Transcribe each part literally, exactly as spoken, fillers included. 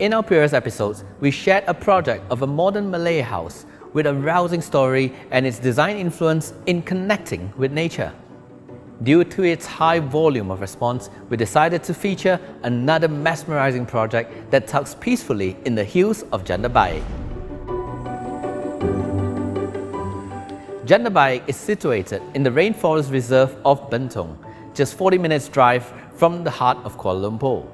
In our previous episodes, we shared a project of a modern Malay house with a rousing story and its design influence in connecting with nature. Due to its high volume of response, we decided to feature another mesmerizing project that tucks peacefully in the hills of Janda Baik. Janda Baik is situated in the rainforest reserve of Bentong, just forty minutes drive from the heart of Kuala Lumpur.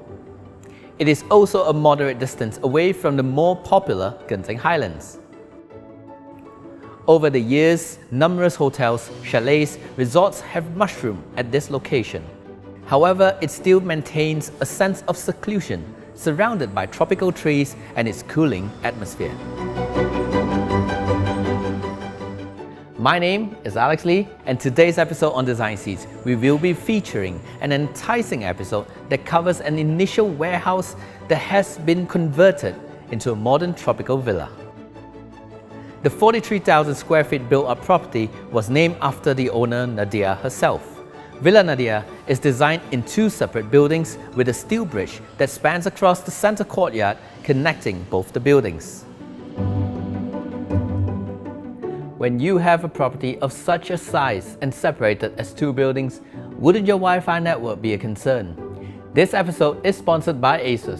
It is also a moderate distance away from the more popular Genting Highlands. Over the years, numerous hotels, chalets, resorts have mushroomed at this location. However, it still maintains a sense of seclusion, surrounded by tropical trees and its cooling atmosphere. My name is Alex Lee, and today's episode on Design Seeds, we will be featuring an enticing episode that covers an initial warehouse that has been converted into a modern tropical villa. The forty-three thousand square feet built-up property was named after the owner Nadiah herself. Villa Nadiah is designed in two separate buildings with a steel bridge that spans across the centre courtyard, connecting both the buildings. When you have a property of such a size and separated as two buildings, wouldn't your Wi-Fi network be a concern? This episode is sponsored by ASUS.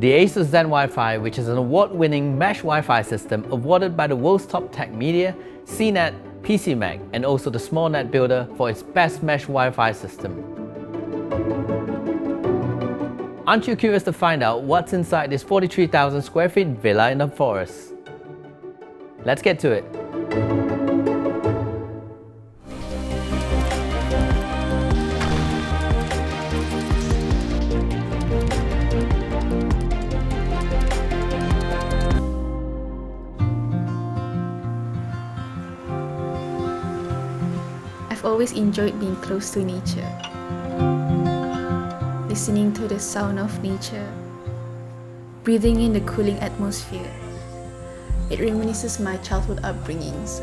The ASUS Zen Wi-Fi, which is an award-winning mesh Wi-Fi system awarded by the world's top tech media, C net, PCMag, and also the SmallNetBuilder for its best mesh Wi-Fi system. Aren't you curious to find out what's inside this forty-three thousand square feet villa in the forest? Let's get to it. I've always enjoyed being close to nature, listening to the sound of nature, breathing in the cooling atmosphere. It reminisces my childhood upbringings.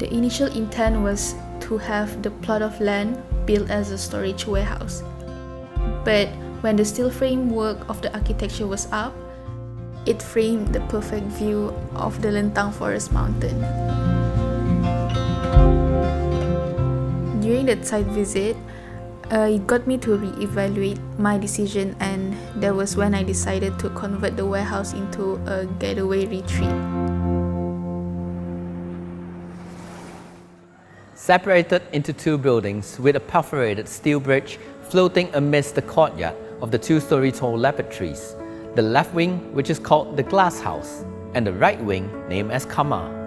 The initial intent was to have the plot of land built as a storage warehouse, but when the steel framework of the architecture was up, it framed the perfect view of the Lentang Forest Mountain. During that site visit, uh, it got me to re-evaluate my decision, and that was when I decided to convert the warehouse into a getaway retreat. Separated into two buildings with a perforated steel bridge floating amidst the courtyard of the two-storey tall leopard trees. The left wing, which is called the Glass House, and the right wing, named as Kama.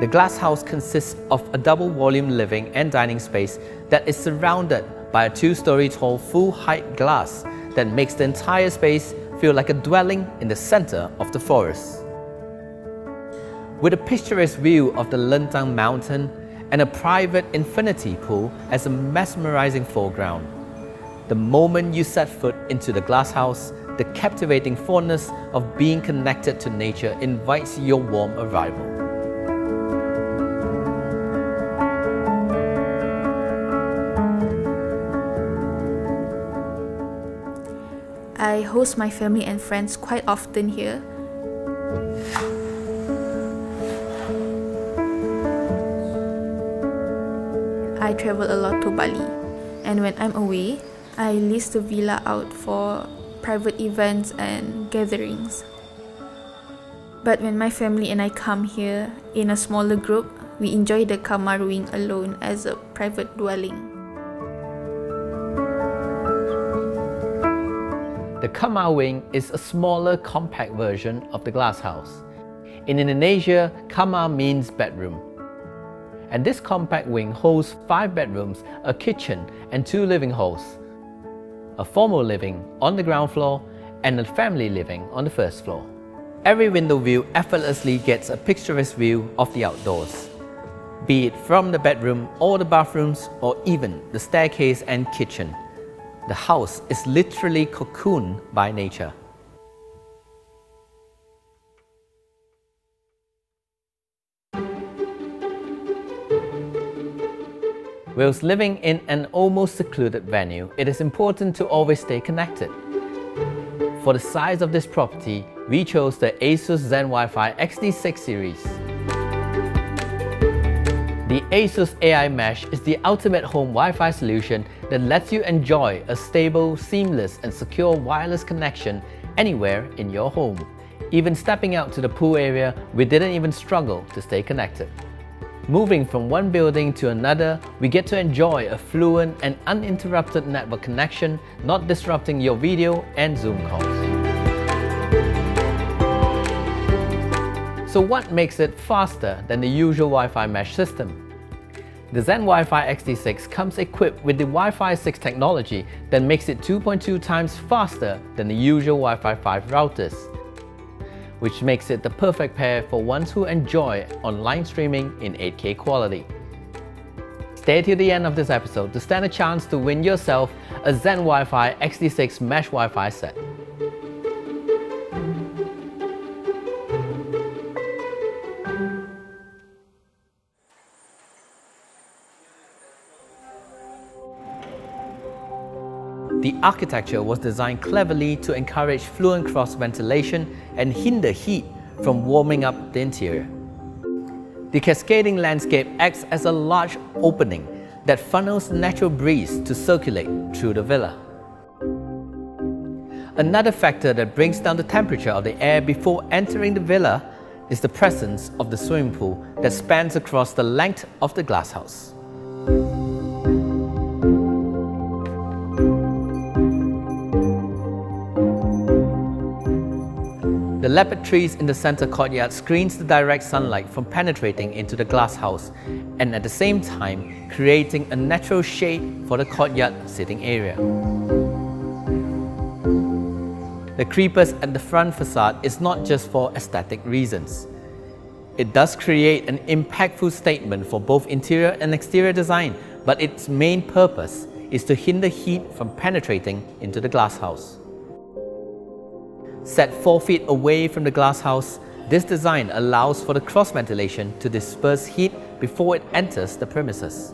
The Glass House consists of a double-volume living and dining space that is surrounded by a two-storey tall full-height glass that makes the entire space feel like a dwelling in the center of the forest. With a picturesque view of the Lentang Mountain and a private infinity pool as a mesmerizing foreground. The moment you set foot into the Glass House, the captivating fondness of being connected to nature invites your warm arrival. I host my family and friends quite often here. I travel a lot to Bali, and when I'm away, I lease the villa out for private events and gatherings. But when my family and I come here in a smaller group, we enjoy the Kamaruing alone as a private dwelling. The Kamaruing is a smaller, compact version of the Glass House. In Indonesia, Kama means bedroom. And this compact wing holds five bedrooms, a kitchen, and two living halls. A formal living on the ground floor and a family living on the first floor. Every window view effortlessly gets a picturesque view of the outdoors, be it from the bedroom or the bathrooms or even the staircase and kitchen. The house is literally cocooned by nature. Whilst living in an almost secluded venue, it is important to always stay connected. For the size of this property, we chose the ASUS Zen Wi-Fi X D six series. The ASUS A I Mesh is the ultimate home Wi-Fi solution that lets you enjoy a stable, seamless and secure wireless connection anywhere in your home. Even stepping out to the pool area, we didn't even struggle to stay connected. Moving from one building to another, we get to enjoy a fluent and uninterrupted network connection, not disrupting your video and Zoom calls. So what makes it faster than the usual Wi-Fi mesh system? The Zen Wi-Fi X D six comes equipped with the Wi-Fi six technology that makes it two point two times faster than the usual Wi-Fi five routers, which makes it the perfect pair for ones who enjoy online streaming in eight K quality. Stay till the end of this episode to stand a chance to win yourself a Zen Wi-Fi X D six Mesh Wi-Fi set. The architecture was designed cleverly to encourage fluent cross-ventilation and hinder heat from warming up the interior. The cascading landscape acts as a large opening that funnels natural breeze to circulate through the villa. Another factor that brings down the temperature of the air before entering the villa is the presence of the swimming pool that spans across the length of the glass house. The leopard trees in the center courtyard screens the direct sunlight from penetrating into the glass house and at the same time creating a natural shade for the courtyard sitting area. The creepers at the front facade is not just for aesthetic reasons. It does create an impactful statement for both interior and exterior design, but its main purpose is to hinder heat from penetrating into the glass house. Set four feet away from the glass house, this design allows for the cross-ventilation to disperse heat before it enters the premises.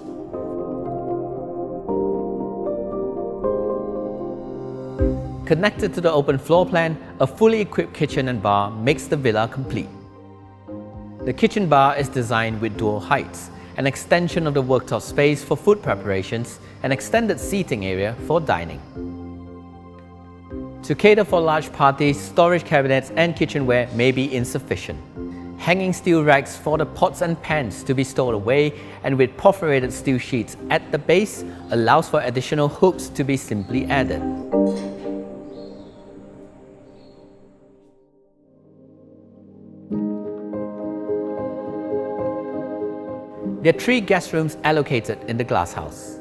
Connected to the open floor plan, a fully equipped kitchen and bar makes the villa complete. The kitchen bar is designed with dual heights, an extension of the worktop space for food preparations and extended seating area for dining. To cater for large parties, storage cabinets and kitchenware may be insufficient. Hanging steel racks for the pots and pans to be stored away and with perforated steel sheets at the base allows for additional hooks to be simply added. There are three guest rooms allocated in the glass house.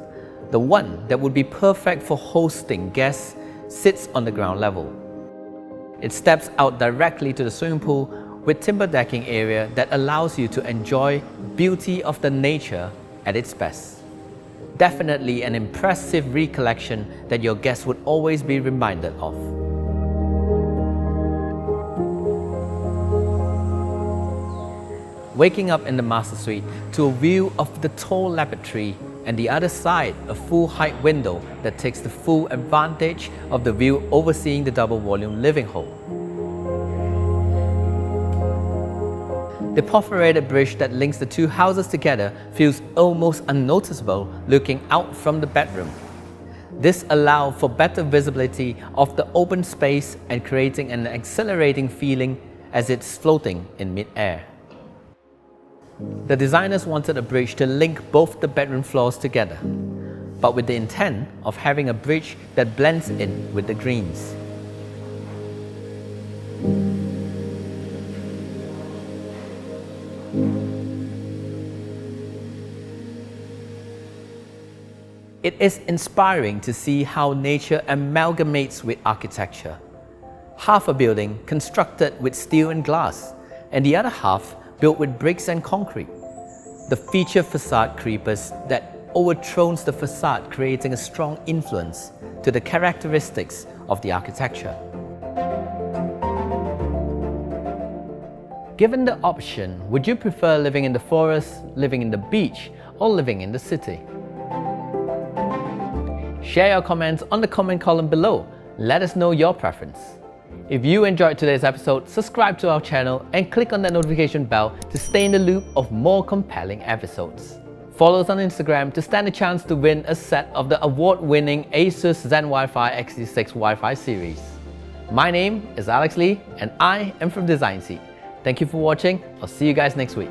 The one that would be perfect for hosting guests sits on the ground level. It steps out directly to the swimming pool with timber decking area that allows you to enjoy beauty of the nature at its best. Definitely an impressive recollection that your guests would always be reminded of. Waking up in the master suite to a view of the tall leopard tree and the other side a full height window that takes the full advantage of the view overseeing the double volume living hall. The perforated bridge that links the two houses together feels almost unnoticeable looking out from the bedroom. This allows for better visibility of the open space and creating an exhilarating feeling as it's floating in mid-air. The designers wanted a bridge to link both the bedroom floors together, but with the intent of having a bridge that blends in with the greens. It is inspiring to see how nature amalgamates with architecture. Half a building constructed with steel and glass, and the other half built with bricks and concrete. The feature facade creepers that overthrows the facade, creating a strong influence to the characteristics of the architecture. Given the option, would you prefer living in the forest, living in the beach, or living in the city? Share your comments on the comment column below. Let us know your preference. If you enjoyed today's episode, subscribe to our channel and click on that notification bell to stay in the loop of more compelling episodes. Follow us on Instagram to stand a chance to win a set of the award-winning ASUS Zen Wi-Fi X D six Wi-Fi series. My name is Alex Lee and I am from Design Seeds. Thank you for watching. I'll see you guys next week.